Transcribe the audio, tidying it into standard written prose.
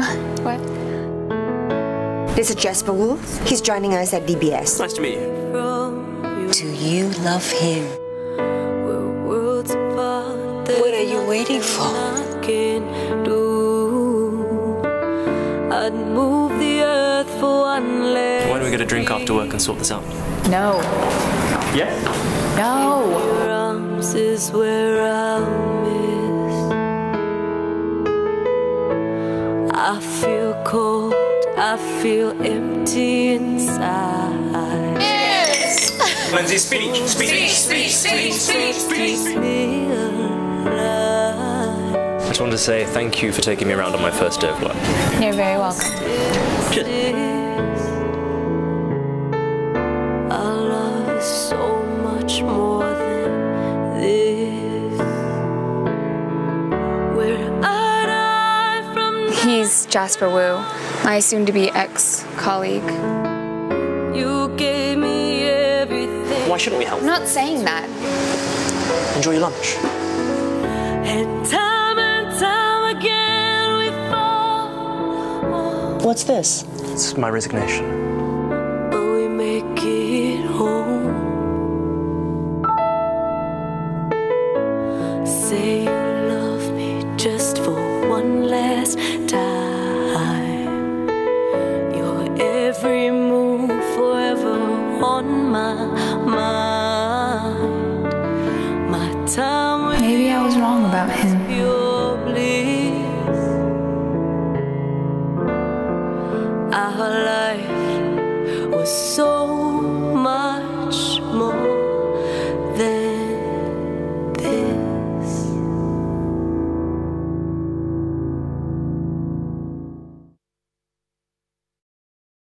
What? This is Jasper Wu. He's joining us at DBS. Nice to meet you. Do you love him? What are you waiting for? Why don't we get a drink after work and sort this out? No. Yeah? No. I feel cold, I feel empty inside. Yes! Lindsay, speech. I just wanted to say thank you for taking me around on my first day of work. You're very welcome. Our love is so much more than this. He's Jasper Wu, my soon-to-be ex-colleague. You gave me everything. Why shouldn't we help? I'm not saying that. Enjoy your lunch. And time again we fall. What's this? It's my resignation. But we make it home. Say you love me just for one last time. Your every move forever on my mind. My time. Maybe I was wrong about him. Our life was so